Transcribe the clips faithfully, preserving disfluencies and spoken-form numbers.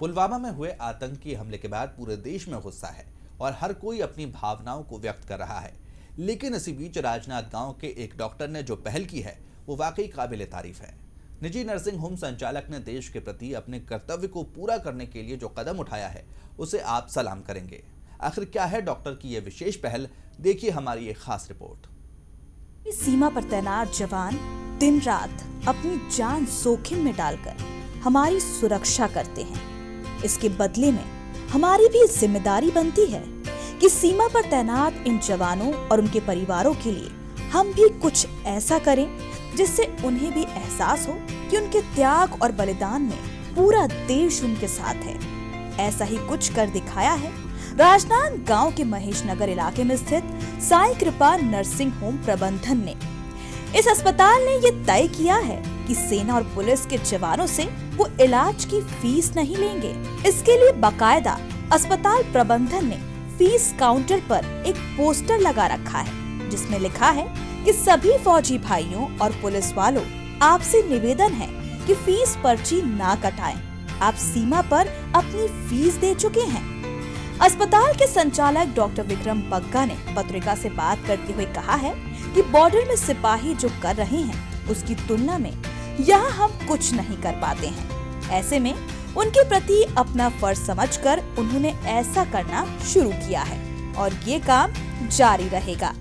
पुलवामा में हुए आतंकी हमले के बाद पूरे देश में गुस्सा है और हर कोई अपनी भावनाओं को व्यक्त कर रहा है। लेकिन इसी बीच राजनांदगांव के एक डॉक्टर ने जो पहल की है वो वाकई काबिले तारीफ है। निजी नर्सिंग होम संचालक ने देश के प्रति अपने कर्तव्य को पूरा करने के लिए जो कदम उठाया है उसे आप सलाम करेंगे। आखिर क्या है डॉक्टर की ये विशेष पहल, देखिए हमारी एक खास रिपोर्ट। सीमा पर तैनात जवान दिन रात अपनी जान जोखिम में डालकर हमारी सुरक्षा करते हैं। इसके बदले में हमारी भी जिम्मेदारी बनती है कि सीमा पर तैनात इन जवानों और उनके परिवारों के लिए हम भी कुछ ऐसा करें जिससे उन्हें भी एहसास हो कि उनके त्याग और बलिदान में पूरा देश उनके साथ है। ऐसा ही कुछ कर दिखाया है राजनांदगांव के महेश नगर इलाके में स्थित साईं कृपा नर्सिंग होम प्रबंधन ने। इस अस्पताल ने ये तय किया है कि सेना और पुलिस के जवानों से वो इलाज की फीस नहीं लेंगे। इसके लिए बाकायदा अस्पताल प्रबंधन ने फीस काउंटर पर एक पोस्टर लगा रखा है जिसमें लिखा है कि सभी फौजी भाइयों और पुलिस वालों आपसे निवेदन है कि फीस पर्ची ना कटाएं। आप सीमा पर अपनी फीस दे चुके हैं। अस्पताल के संचालक डॉक्टर विक्रम बग्गा ने पत्रिका से बात करते हुए कहा है कि बॉर्डर में सिपाही जो कर रहे हैं उसकी तुलना में यहाँ हम कुछ नहीं कर पाते हैं। ऐसे में उनके प्रति अपना फर्ज समझकर उन्होंने ऐसा करना शुरू किया है और ये काम जारी रहेगा।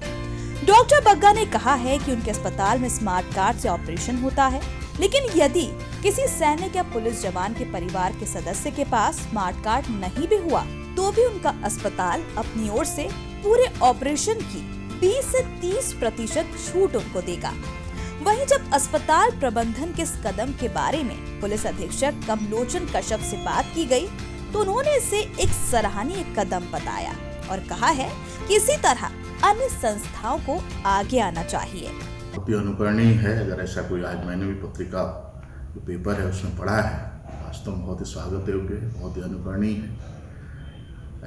डॉक्टर बग्गा ने कहा है कि उनके अस्पताल में स्मार्ट कार्ड से ऑपरेशन होता है, लेकिन यदि किसी सैनिक या पुलिस जवान के परिवार के सदस्य के पास स्मार्ट कार्ड नहीं भी हुआ तो भी उनका अस्पताल अपनी ओर से पूरे ऑपरेशन की बीस से तीस प्रतिशत छूट उनको देगा। वहीं जब अस्पताल प्रबंधन के इस कदम के बारे में पुलिस अधीक्षक कमलोचन कश्यप से बात की गई, तो उन्होंने इसे एक सराहनीय कदम बताया और कहा है कि इसी तरह अन्य संस्थाओं को आगे आना चाहिए। अनुकरणीय है, अगर ऐसा कोई आज मैंने भी पत्रिका पेपर है उसमें पढ़ा है, वास्तव में बहुत ही स्वागत योग्य है, बहुत ही अनुकरणीय है।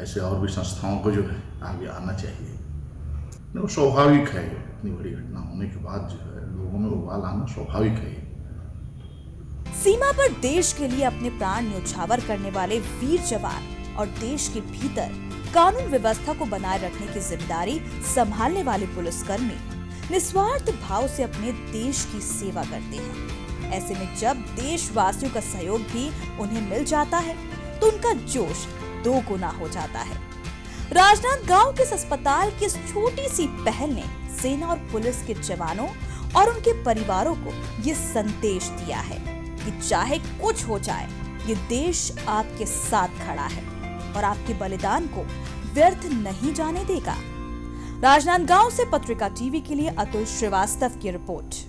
ऐसे और भी संस्थाओं को जो है आगे आना चाहिए। वो स्वाभाविक है, इतनी बड़ी घटना होने के बाद जो है लोगों में उबाल आना स्वाभाविक है। सीमा पर देश के लिए अपने प्राण न्योछावर करने वाले वीर जवान और देश के भीतर कानून व्यवस्था को बनाए रखने की जिम्मेदारी संभालने वाले पुलिसकर्मी निस्वार्थ भाव से अपने देश की सेवा करते हैं। ऐसे में जब देशवासियों का सहयोग भी उन्हें मिल जाता है तो उनका जोश दो गुना हो जाता है। राजनांदगांव के अस्पताल की इस छोटी सी पहल ने सेना और पुलिस के जवानों और उनके परिवारों को ये संदेश दिया है कि चाहे कुछ हो जाए ये देश आपके साथ खड़ा है और आपके बलिदान को व्यर्थ नहीं जाने देगा। राजनांदगांव से पत्रिका टीवी के लिए अतुल श्रीवास्तव की रिपोर्ट।